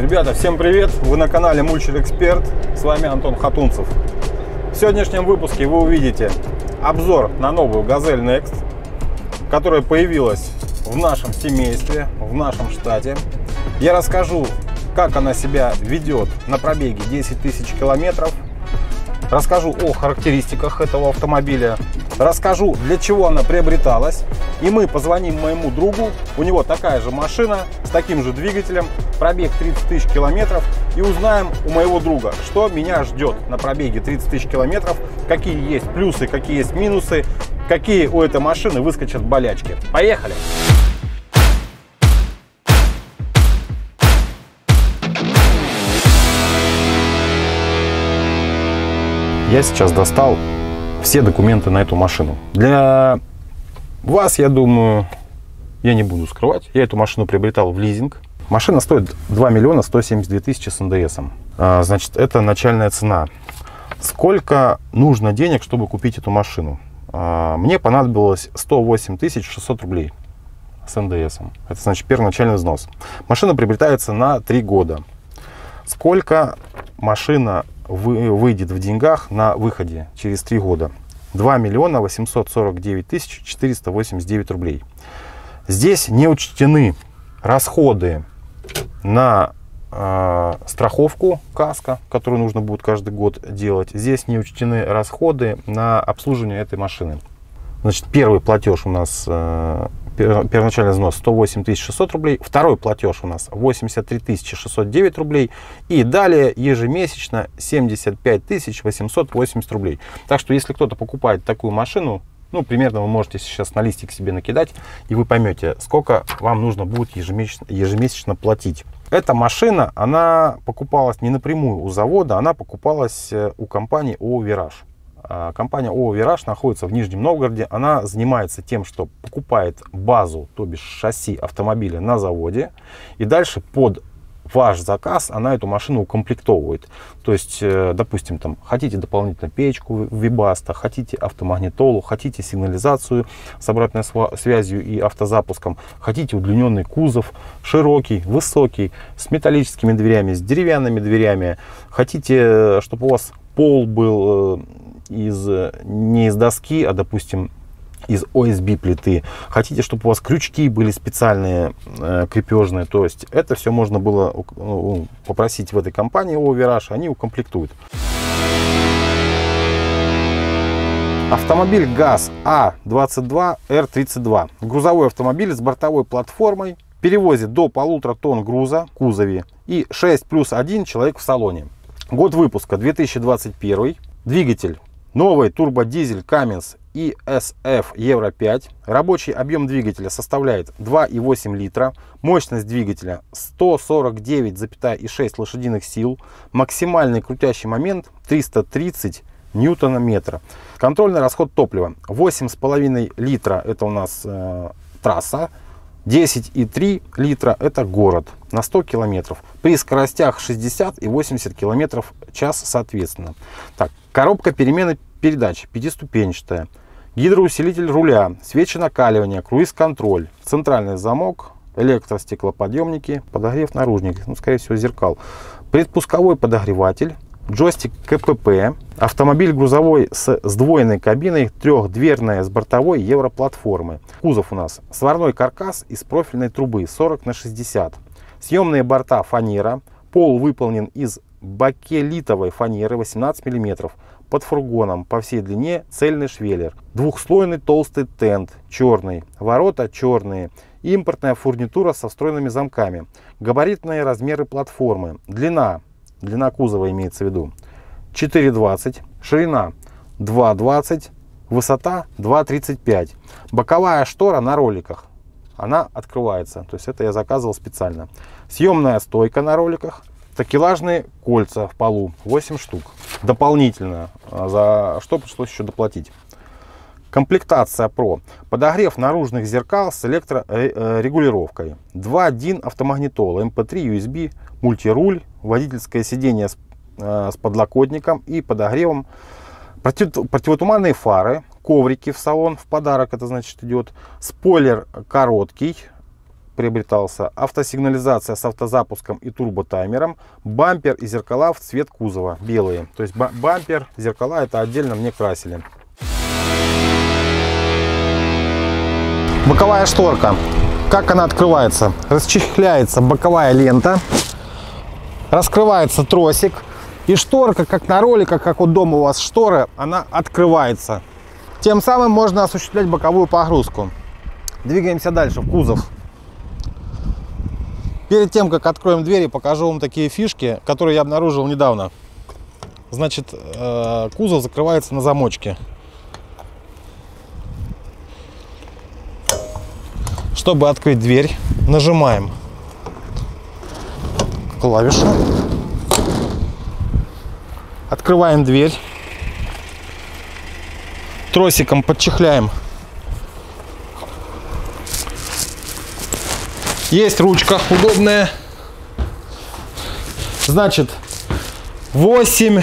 Ребята, всем привет! Вы на канале Мульчер Эксперт. С вами Антон Хатунцев. В сегодняшнем выпуске вы увидите обзор на новую Газель Next, которая появилась в нашем семействе, в нашем штате. Я расскажу, как она себя ведет на пробеге 10 тысяч километров. Расскажу о характеристиках этого автомобиля. Расскажу, для чего она приобреталась. И мы позвоним моему другу. У него такая же машина с таким же двигателем. Пробег 30 тысяч километров. И узнаем у моего друга, что меня ждет на пробеге 30 тысяч километров. Какие есть плюсы, какие есть минусы. Какие у этой машины выскочат болячки. Поехали! Я сейчас достал все документы на эту машину. Для вас, я думаю, я не буду скрывать. Я эту машину приобретал в лизинг. Машина стоит 2 миллиона 172 тысячи с НДСом. Значит, это начальная цена. Сколько нужно денег, чтобы купить эту машину? Мне понадобилось 108 600 рублей с НДСом. Это значит первоначальный взнос. Машина приобретается на 3 года. Сколько машина выйдет в деньгах на выходе через 3 года? 2 миллиона 849 тысяч 489 рублей. Здесь не учтены расходы на страховку каско, которую нужно будет каждый год делать. Здесь не учтены расходы на обслуживание этой машины. Значит, первый платеж у нас, первоначальный взнос 108 600 рублей. Второй платеж у нас 83 609 рублей. И далее ежемесячно 75 880 рублей. Так что, если кто-то покупает такую машину, ну, примерно вы можете сейчас на листик себе накидать, и вы поймете, сколько вам нужно будет ежемесячно платить. Эта машина, она покупалась не напрямую у завода, она покупалась у компании ООО «Вираж». Компания ООО «Вираж» находится в Нижнем Новгороде. Она занимается тем, что покупает базу, то бишь шасси автомобиля на заводе. И дальше под ваш заказ она эту машину укомплектовывает. То есть, допустим, там хотите дополнительно печку в Вебасто, хотите автомагнитолу, хотите сигнализацию с обратной связью и автозапуском, хотите удлиненный кузов, широкий, высокий, с металлическими дверями, с деревянными дверями, хотите, чтобы у вас пол был не из доски, а, допустим, из ОСБ плиты. Хотите, чтобы у вас крючки были специальные, крепежные. То есть это все можно было попросить в этой компании ООО «Вираж», они укомплектуют. Автомобиль ГАЗ А22 Р32. Грузовой автомобиль с бортовой платформой. Перевозит до 1,5 тонн груза в кузове и 6 плюс 1 человек в салоне. Год выпуска 2021. Двигатель новый турбодизель Cummins ISF Euro 5. Рабочий объем двигателя составляет 2,8 литра. Мощность двигателя 149,6 лошадиных сил. Максимальный крутящий момент 330 ньютона-метра. Контрольный расход топлива 8,5 литра. Это у нас трасса. 10,3 литра это город на 100 километров при скоростях 60 и 80 километров в час соответственно. Так, коробка перемены передач 5-ступенчатая, гидроусилитель руля, свечи накаливания, круиз-контроль, центральный замок, электростеклоподъемники, подогрев наружник, ну, скорее всего, зеркал, предпусковой подогреватель, джойстик КПП. Автомобиль грузовой с сдвоенной кабиной, трехдверная с бортовой европлатформы. Кузов у нас сварной каркас из профильной трубы 40 на 60. Съемные борта фанера. Пол выполнен из бакелитовой фанеры 18 мм. Под фургоном по всей длине цельный швеллер. Двухслойный толстый тент черный. Ворота черные. Импортная фурнитура со встроенными замками. Габаритные размеры платформы. Длина кузова имеется в виду 4,20, ширина 2,20, высота 2,35. Боковая штора на роликах, она открывается, то есть это я заказывал специально. Съемная стойка на роликах, такелажные кольца в полу 8 штук, дополнительно, за что пришлось еще доплатить. Комплектация Pro. Подогрев наружных зеркал с электрорегулировкой. 2.1 автомагнитола, MP3, USB, мультируль, водительское сиденье с подлокотником и подогревом. Противотуманные фары, коврики в салон в подарок, это значит идет. Спойлер короткий, приобретался автосигнализация с автозапуском и турботаймером, бампер и зеркала в цвет кузова белые. То есть бампер, зеркала это отдельно мне красили. Боковая шторка. Как она открывается? Расчехляется боковая лента, раскрывается тросик, и шторка, как на роликах, как вот дома у вас шторы, она открывается. Тем самым можно осуществлять боковую погрузку. Двигаемся дальше, в кузов. Перед тем, как откроем двери, покажу вам такие фишки, которые я обнаружил недавно. Значит, кузов закрывается на замочке. Чтобы открыть дверь, нажимаем клавишу, открываем дверь, тросиком подчехляем. Есть ручка удобная. Значит, 8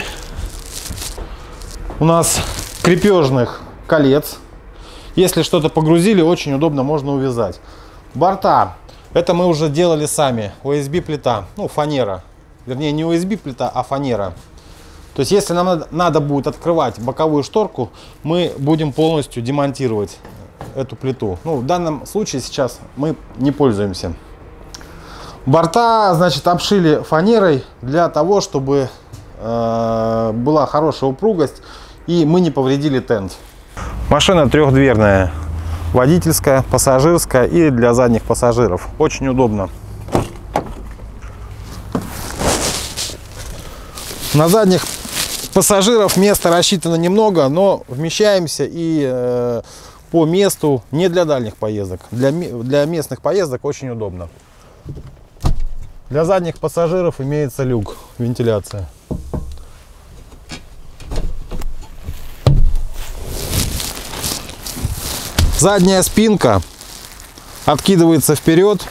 у нас крепежных колец. Если что-то погрузили, очень удобно, можно увязать. Борта. Это мы уже делали сами. USB-плита, ну фанера. Вернее, не USB-плита, а фанера. То есть, если нам надо будет открывать боковую шторку, мы будем полностью демонтировать эту плиту. Ну, в данном случае сейчас мы не пользуемся. Борта, значит, обшили фанерой для того, чтобы была хорошая упругость и мы не повредили тент. Машина трехдверная, водительская, пассажирская и для задних пассажиров. Очень удобно. На задних пассажиров места рассчитано немного, но вмещаемся и по месту не для дальних поездок. Для местных поездок очень удобно. Для задних пассажиров имеется люк, вентиляция. Задняя спинка откидывается вперед,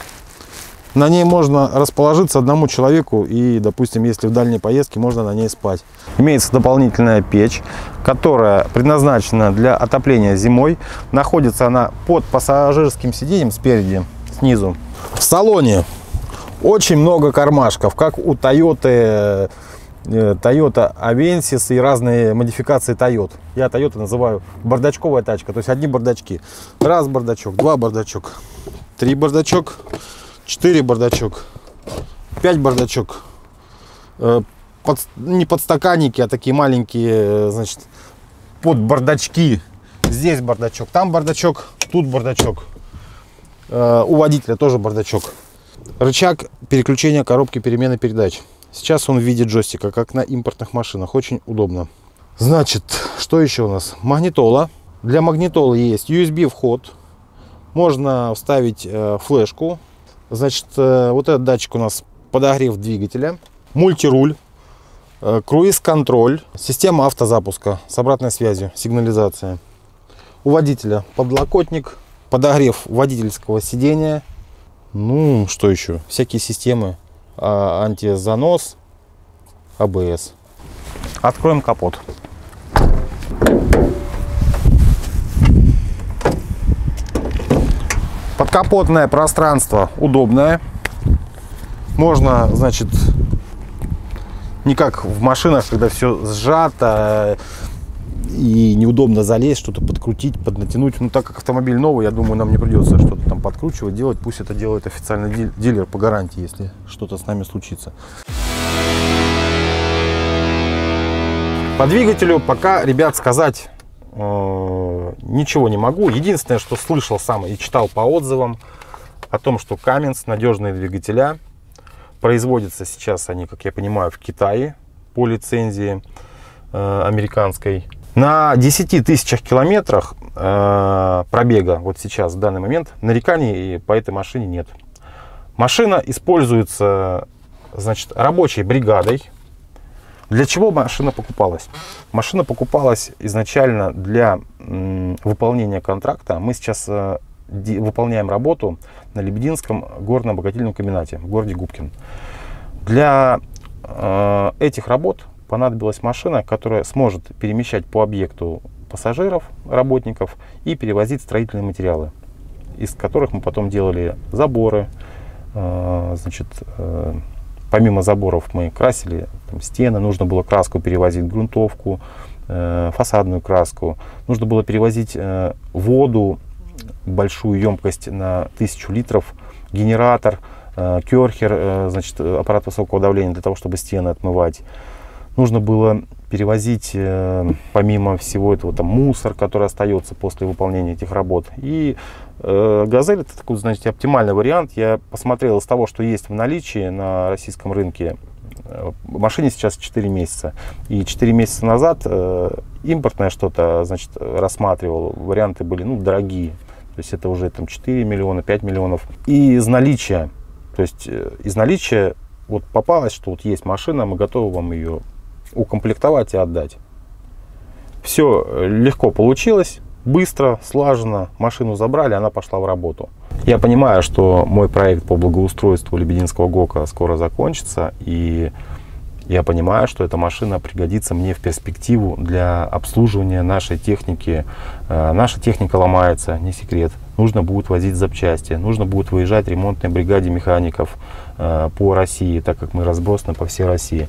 на ней можно расположиться одному человеку и, допустим, если в дальней поездке, можно на ней спать. Имеется дополнительная печь, которая предназначена для отопления зимой. Находится она под пассажирским сиденьем спереди, снизу. В салоне очень много кармашков, как у Toyota, Toyota Avensis и разные модификации Toyota. Я Toyota называю бардачковая тачка, то есть одни бардачки. Раз бардачок, два бардачок, три бардачок, 4 бардачок, 5 бардачок, не подстаканники, а такие маленькие, значит, под бардачки. Здесь бардачок, там бардачок, тут бардачок. У водителя тоже бардачок. Рычаг переключения коробки перемены передач. Сейчас он в виде джойстика, как на импортных машинах, очень удобно. Значит, что еще у нас? Магнитола. Для магнитолы есть USB вход, можно вставить флешку. Значит, вот этот датчик у нас подогрев двигателя, мультируль, круиз-контроль, система автозапуска с обратной связью, сигнализация. У водителя подлокотник, подогрев водительского сидения, ну, что еще, всякие системы, антизанос, АБС. Откроем капот. Подкапотное пространство удобное. Можно, значит, не как в машинах, когда все сжато и неудобно залезть, что-то подкрутить, поднатянуть. Ну, так как автомобиль новый, я думаю, нам не придется что-то там подкручивать, делать. Пусть это делает официальный дилер по гарантии, если что-то с нами случится. По двигателю пока, ребят, сказать ничего не могу. Единственное, что слышал сам и читал по отзывам о том, что Cummins надежные двигателя. Производятся сейчас они, как я понимаю, в Китае по лицензии американской. На 10 тысячах километрах пробега вот сейчас, в данный момент, нареканий по этой машине нет. Машина используется, значит, рабочей бригадой. Для чего машина покупалась? Машина покупалась изначально для выполнения контракта. Мы сейчас выполняем работу на Лебединском горно-обогатительном комбинате в городе Губкин. Для этих работ понадобилась машина, которая сможет перемещать по объекту пассажиров, работников и перевозить строительные материалы. из которых мы потом делали заборы. Значит, помимо заборов мы красили там стены, нужно было краску перевозить в грунтовку, фасадную краску, нужно было перевозить воду, большую емкость на 1000 литров, генератор, керхер, значит, аппарат высокого давления для того, чтобы стены отмывать. Нужно было перевозить, помимо всего этого, там, мусор, который остается после выполнения этих работ. И «Газель» — это такой, значит, оптимальный вариант. Я посмотрел из того, что есть в наличии на российском рынке. Машине сейчас 4 месяца. И 4 месяца назад импортное что-то, значит, рассматривал. Варианты были, ну, дорогие. То есть это уже там 4 миллиона, 5 миллионов. И из наличия, то есть из наличия вот попалось, что вот есть машина, мы готовы вам ее укомплектовать и отдать. Все легко получилось, быстро, слаженно. Машину забрали, она пошла в работу. Я понимаю, что мой проект по благоустройству Лебединского ГОКа скоро закончится. И я понимаю, что эта машина пригодится мне в перспективу для обслуживания нашей техники. Наша техника ломается, не секрет. Нужно будет возить запчасти, нужно будет выезжать ремонтной бригаде механиков по России, так как мы разбросаны по всей России.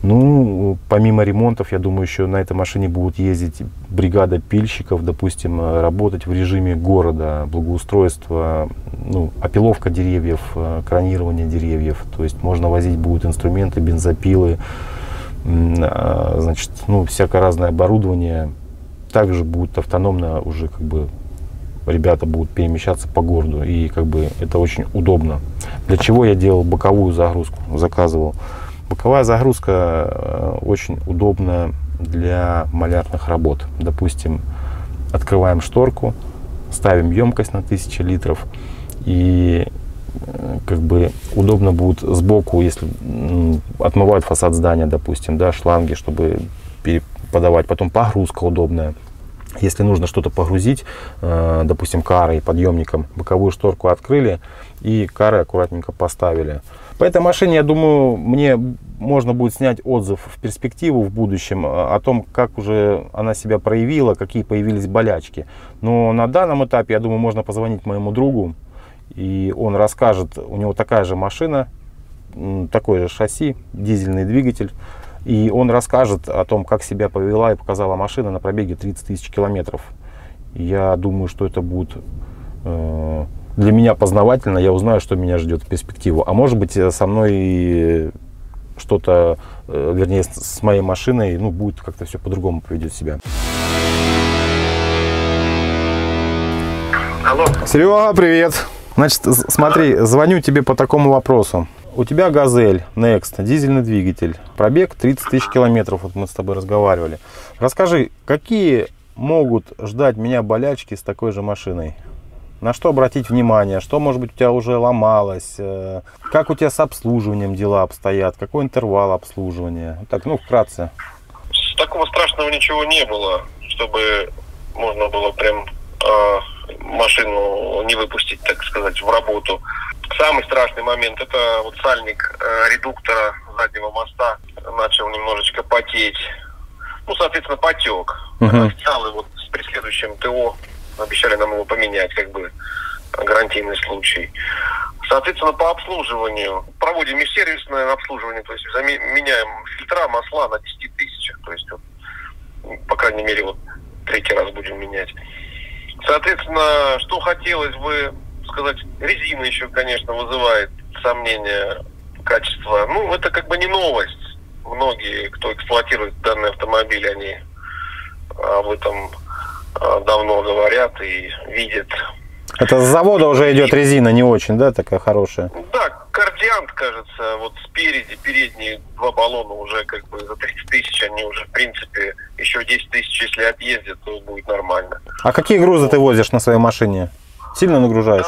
Ну, помимо ремонтов, я думаю, еще на этой машине будут ездить бригада пильщиков, допустим, работать в режиме города, благоустройство, ну, опиловка деревьев, кронирование деревьев. То есть можно возить будут инструменты, бензопилы, значит, ну, всякое разное оборудование. Также будет автономно уже, как бы, ребята будут перемещаться по городу. И, как бы, это очень удобно. Для чего я делал боковую загрузку, заказывал. Боковая загрузка очень удобна для малярных работ. Допустим, открываем шторку, ставим емкость на 1000 литров. И, как бы, удобно будет сбоку, если отмывают фасад здания, допустим, да, шланги, чтобы подавать. Потом погрузка удобная. Если нужно что-то погрузить, допустим, карой, подъемником, боковую шторку открыли и кары аккуратненько поставили. По этой машине, я думаю, мне можно будет снять отзыв в перспективу, в будущем, о том, как уже она себя проявила, какие появились болячки. Но на данном этапе, я думаю, можно позвонить моему другу, и он расскажет, у него такая же машина, такое же шасси, дизельный двигатель. И он расскажет о том, как себя повела и показала машина на пробеге 30 000 километров. Я думаю, что это будет для меня познавательно. Я узнаю, что меня ждет в перспективу. А может быть, со мной что-то, вернее, с моей машиной, ну, будет как-то все по-другому поведет себя. Алло. Серега, привет. Значит, смотри, звоню тебе по такому вопросу. У тебя «Газель Next», дизельный двигатель, пробег 30 000 километров, вот мы с тобой разговаривали. Расскажи, какие могут ждать меня болячки с такой же машиной? На что обратить внимание? Что, может быть, у тебя уже ломалось? Как у тебя с обслуживанием дела обстоят? Какой интервал обслуживания? Так, ну, вкратце. Такого страшного ничего не было, чтобы можно было прям машину не выпустить, так сказать, в работу. Самый страшный момент — это вот сальник редуктора заднего моста начал немножечко потеть. Ну, соответственно, потек. Официалы вот с преследующим ТО обещали нам его поменять, как бы гарантийный случай. Соответственно, по обслуживанию. Проводим межсервисное обслуживание, то есть меняем фильтра, масла на 10 000. То есть, вот, по крайней мере, вот третий раз будем менять. Соответственно, что хотелось бы сказать, резина еще, конечно, вызывает сомнения качества. Ну, это как бы не новость. Многие, кто эксплуатирует данные автомобили, они об этом давно говорят и видят. Это с завода уже идет резина не очень, да, такая хорошая? Да, кардиант, кажется, вот спереди, передние два баллона уже как бы за 30 000, они уже, в принципе, еще 10 000, если объездят, то будет нормально. А какие грузы ты возишь на своей машине? Сильно нагружаешь?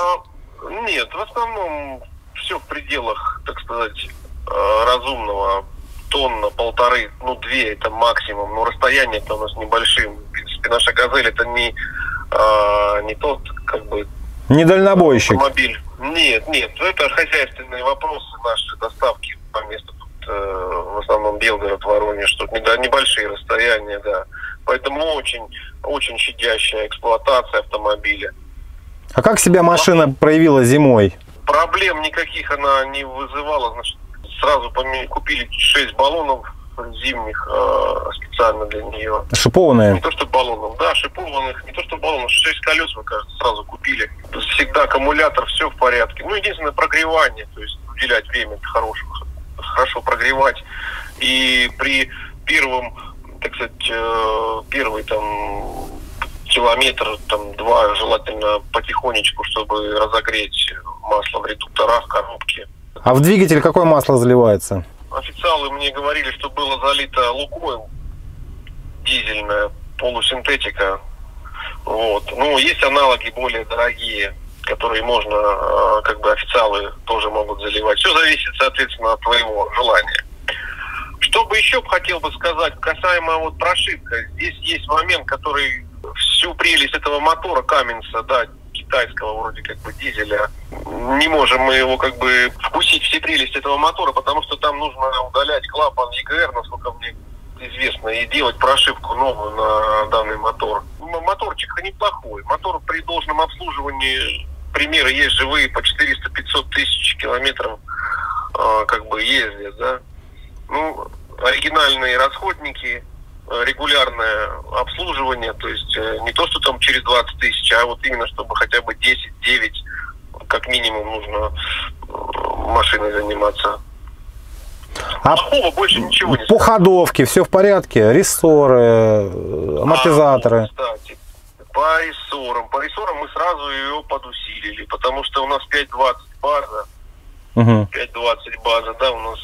Нет, в основном все в пределах, так сказать, разумного. Тонна, полторы, ну, 2 это максимум. Но расстояние-то у нас небольшим. В принципе, наша «Газель» это не тот, как бы... Не дальнобойщик. Автомобиль. Нет, нет. Это хозяйственные вопросы наши, доставки по месту. Тут, в основном Белгород, Воронеж. Тут небольшие расстояния, да. Поэтому очень, очень щадящая эксплуатация автомобиля. А как себя машина проявила зимой? Проблем никаких она не вызывала. Значит, сразу купили 6 баллонов зимних специально для нее. Шипованные? Не то, что баллонов. Да, шипованных. Не то, что баллонов. 6 колес, мы, кажется, сразу купили. Всегда аккумулятор, все в порядке. Ну, единственное, прогревание. То есть уделять время хорошему. Хорошо прогревать. И при первом, так сказать, первый там километр, там, 2, желательно потихонечку, чтобы разогреть масло в редукторах, коробки. А в двигатель какое масло заливается? Официалы мне говорили, что было залито Лукойл, дизельная, полусинтетика. Вот. Ну, есть аналоги более дорогие, которые можно, как бы официалы тоже могут заливать. Все зависит, соответственно, от твоего желания. Что бы еще хотел бы сказать, касаемо вот прошивка. Здесь есть момент, который всю прелесть этого мотора Cummins, да, китайского вроде как бы дизеля, не можем мы его как бы вкусить, все прелести этого мотора, потому что там нужно удалять клапан EGR, насколько мне известно, и делать прошивку новую на данный мотор. Моторчик неплохой, мотор при должном обслуживании, примеры есть живые, по 400-500 тысяч километров как бы ездят, да. Ну, оригинальные расходники, регулярное обслуживание, то есть не то, что там через 20 тысяч, а вот именно, чтобы хотя бы 10-9, как минимум, нужно машиной заниматься. А плохого больше ничего не. По ходовке все в порядке? Рессоры, амортизаторы? Кстати, по рессорам мы сразу ее подусилили, потому что у нас 5.20 база, 5.20 база, да, у нас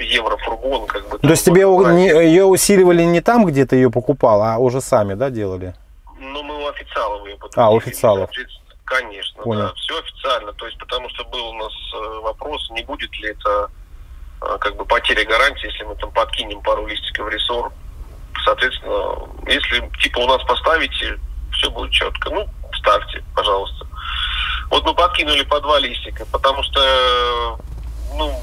еврофургон, как бы. То есть тебе ее усиливали не там, где ты ее покупал, а уже сами, да, делали? Ну, мы у официалов ее подусили. А, у официалов. Конечно, да, все официально, то есть потому что был у нас вопрос, не будет ли это как бы потеря гарантии, если мы там подкинем пару листиков рессор, соответственно, если типа у нас поставите, все будет четко, ну, ставьте, пожалуйста. Вот мы подкинули по 2 листика, потому что, ну,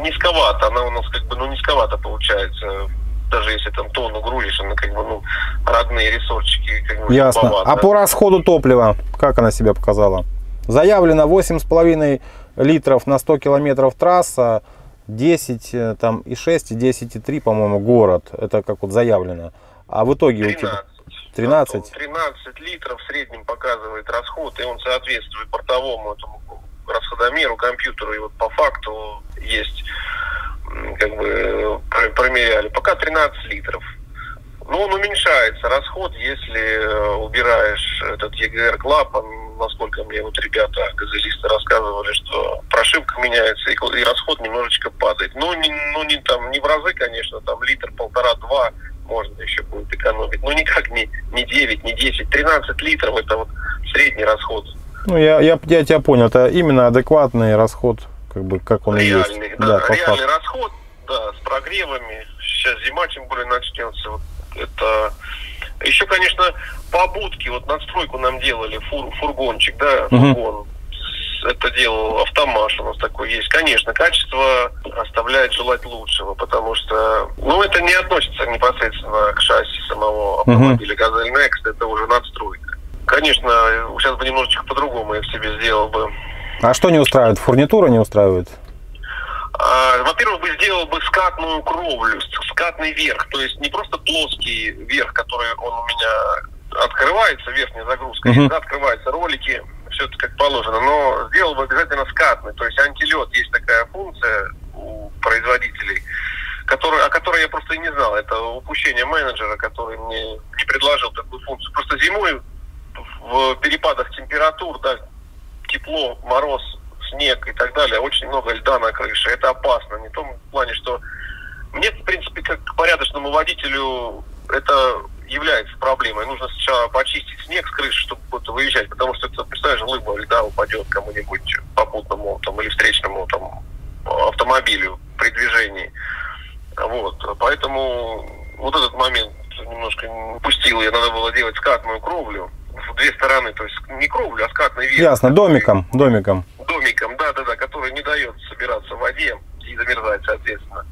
низковато, она у нас как бы, ну, низковато получается. Даже если там тонну грузишь, она как бы, ну, родные рессорчики. Как бы. Ясно. Бабат, а да? По расходу топлива, как она себя показала? Заявлено 8,5 литров на 100 километров трасса, 10 там и 6, и 10,3, по-моему, город. Это как вот заявлено. А в итоге 13. У тебя 13? 13 литров в среднем показывает расход, и он соответствует бортовому этому расходомеру, компьютеру, и вот по факту есть... как бы промеряли, пока 13 литров. Но он уменьшается, расход, если убираешь этот EGR-клапан, насколько мне вот ребята, газелисты, рассказывали, что прошивка меняется и расход немножечко падает. Ну не там, не в разы, конечно, там литр, полтора-два можно еще будет экономить, но никак не 9, не 10, 13 литров это вот средний расход. Ну я тебя понял, это именно адекватный расход. Как бы, как он реальный, есть. Да, да, реальный расход, да, с прогревами. Сейчас зима, тем более, начнется. Вот это... Еще, конечно, побудки. Вот надстройку нам делали, фургончик, да, фургон. Это делал Автомаш, у нас такой есть. Конечно, качество оставляет желать лучшего, потому что, ну, это не относится непосредственно к шасси самого автомобиля. Газель Next, это уже надстройка. Конечно, сейчас бы немножечко по-другому я в себе сделал бы. А что не устраивает? Фурнитура не устраивает? Во-первых, бы сделал бы скатную кровлю, скатный верх. То есть не просто плоский верх, который он у меня открывается, верхняя загрузка, всегда открываются ролики, все это как положено. Но сделал бы обязательно скатный. То есть антилед, есть такая функция у производителей, о которой я просто и не знал. Это упущение менеджера, который мне не предложил такую функцию. Просто зимой в перепадах температур, да, тепло, мороз, снег и так далее, очень много льда на крыше. Это опасно. Не в том плане, что мне, в принципе, как порядочному водителю это является проблемой. Нужно сначала почистить снег с крыши, чтобы куда-то выезжать, потому что, представляешь, лыба льда упадет кому-нибудь попутному там, или встречному там, автомобилю при движении. Вот. Поэтому вот этот момент немножко упустил. Я надо было делать скатную кровлю. В две стороны, то есть не кровлю, а скатный верх. Ясно, домиком, да, который не дает собираться в воде и замерзать, соответственно.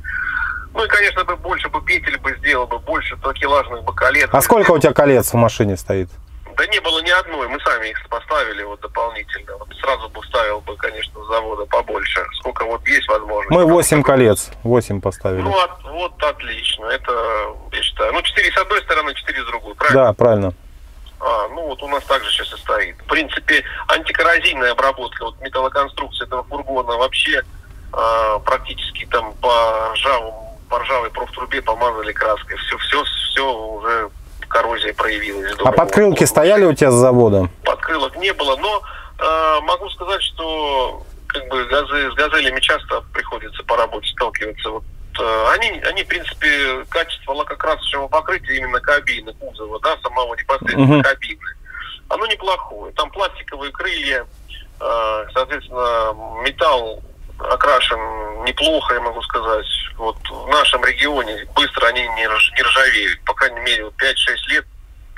Ну и, конечно, бы больше бы петель бы сделал, бы больше такелажных бы колец. А сколько у тебя колец в машине стоит? Да не было ни одной, мы сами их поставили вот дополнительно. Вот сразу бы ставил бы, конечно, завода побольше. Сколько вот есть возможность. Мы 8 колец, 8 поставили. Ну, вот отлично. Это, я считаю, ну 4 с одной стороны, 4 с другой, правильно? Да, правильно. Ну вот у нас также сейчас и стоит. В принципе, антикоррозийная обработка, вот металлоконструкция этого фургона вообще практически там по ржавой профтрубе помазали краской. Все уже коррозия проявилась. А подкрылки стояли у тебя с завода? Подкрылок не было, но могу сказать, что как бы с газелями часто приходится по работе сталкиваться. Вот, они, в принципе, качество лакокрасочного покрытия именно кабины, кузова, да, самого непосредственно кабины, оно неплохое. Там пластиковые крылья, соответственно, металл окрашен неплохо, я могу сказать. Вот в нашем регионе быстро они не ржавеют. По крайней мере, 5-6 лет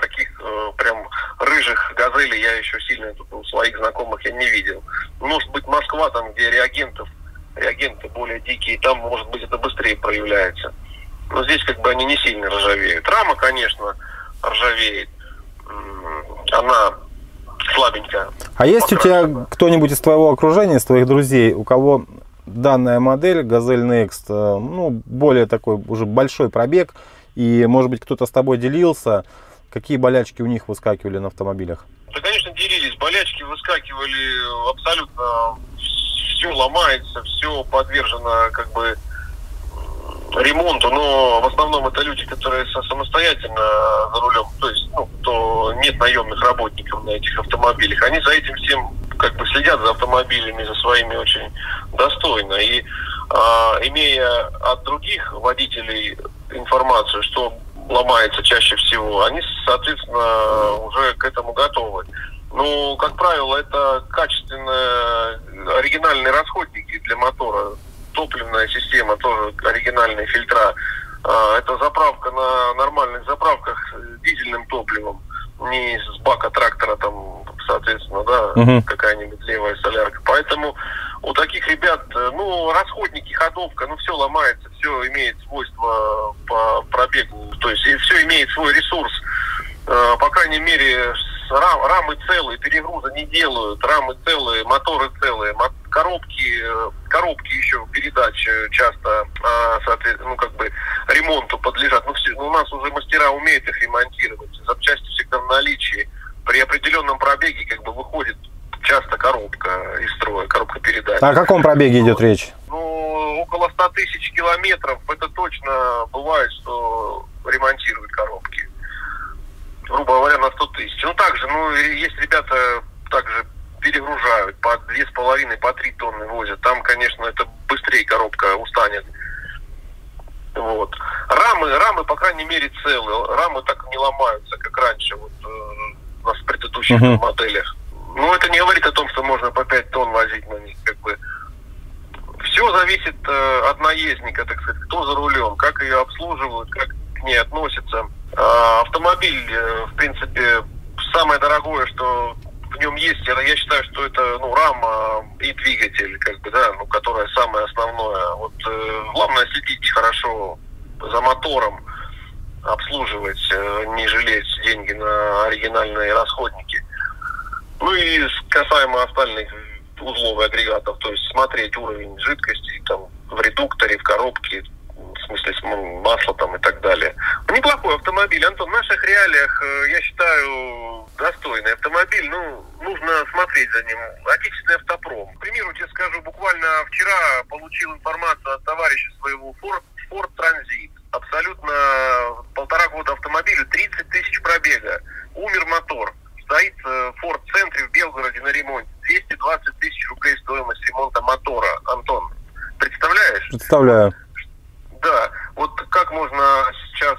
таких прям рыжих газелей я еще сильно тут у своих знакомых я не видел. Может быть, Москва, там, где реагенты более дикие, там, может быть, это быстрее проявляется. Но здесь как бы они не сильно ржавеют. Рама, конечно, ржавеет. Она слабенькая. А есть покрашена. У тебя кто-нибудь из твоего окружения, из твоих друзей, у кого данная модель Газель Next, ну, более такой уже большой пробег, и, может быть, кто-то с тобой делился, какие болячки у них выскакивали на автомобилях? Да, конечно, делились. Болячки выскакивали абсолютно. Все ломается, все подвержено как бы ремонту, но в основном это люди, которые самостоятельно за рулем, то есть, ну, кто нет наемных работников на этих автомобилях, они за этим всем как бы следят за автомобилями, за своими очень достойно. И имея от других водителей информацию, что ломается чаще всего, они, соответственно, уже к этому готовы. Ну, как правило, это качественные оригинальные расходники для мотора, топливная система, тоже оригинальные фильтра. Это заправка на нормальных заправках с дизельным топливом, не с бака трактора, там, соответственно, да, какая-нибудь левая солярка. Поэтому у таких ребят, ну, расходники, ходовка, ну, все ломается, все имеет свойство по пробегу, то есть и все имеет свой ресурс. По крайней мере, рамы целые, перегруза не делают, рамы целые, моторы целые, коробки еще, передач часто, соответственно, ну, как бы ремонту подлежат. Ну, у нас уже мастера умеют их ремонтировать, запчасти всегда в наличии. При определенном пробеге как бы выходит часто коробка из строя, коробка передач. О каком пробеге идет речь? Ну, около 100 тысяч километров, это точно бывает, что ремонтируют коробки. Грубо говоря, на 100 тысяч. Ну, также, ну, есть ребята, также перегружают, по 2,5, по 3 тонны возят. Там, конечно, это быстрее коробка устанет. Вот. Рамы, по крайней мере, целые. Рамы так не ломаются, как раньше, вот, у нас в предыдущих моделях. Ну, это не говорит о том, что можно по 5 тонн возить на них, как бы. Все зависит от наездника, так сказать, кто за рулем, как ее обслуживают, как к ней относятся. Автомобиль, в принципе, самое дорогое, что в нем есть, я считаю, что это, ну, рама и двигатель, как бы, да, ну, которая самое основное. Вот главное следить хорошо за мотором, обслуживать, не жалеть деньги на оригинальные расходники. Ну и касаемо остальных узлов и агрегатов, то есть смотреть уровень жидкости там в редукторе, в коробке, в смысле масла там и так далее. Неплохой автомобиль, Антон, в наших реалиях, я считаю, достойный автомобиль, ну, нужно смотреть за ним. Отечественный автопром. К примеру, тебе скажу, буквально вчера получил информацию от товарища своего Ford Transit. Абсолютно 1,5 года автомобилю, 30 тысяч пробега. Умер мотор. Стоит Ford в центре в Белгороде на ремонте. 220 тысяч рублей стоимость ремонта мотора, Антон. Представляешь? Представляю. Да, вот как можно сейчас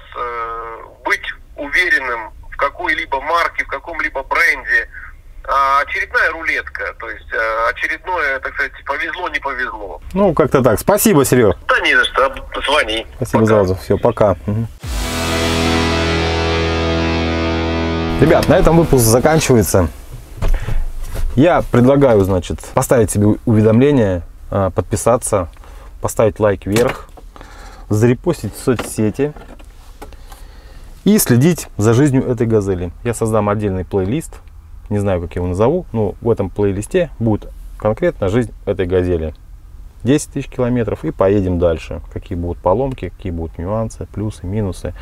быть уверенным в какой-либо марке, в каком-либо бренде. Очередная рулетка, то есть очередное, так сказать, повезло, не повезло. Ну, как-то так. Спасибо, Серега. Да не за что, звони. Спасибо, пока. Сразу. Все, пока. Ребят, на этом выпуск заканчивается. Я предлагаю, значит, поставить себе уведомление, подписаться, поставить лайк вверх, зарепостить в соцсети и следить за жизнью этой газели. Я создам отдельный плейлист, не знаю, как я его назову, но в этом плейлисте будет конкретно жизнь этой газели. 10 тысяч километров и поедем дальше. Какие будут поломки, какие будут нюансы, плюсы, минусы.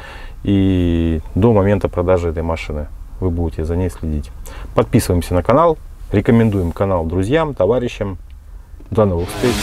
И до момента продажи этой машины вы будете за ней следить. Подписываемся на канал, рекомендуем канал друзьям, товарищам. До новых встреч!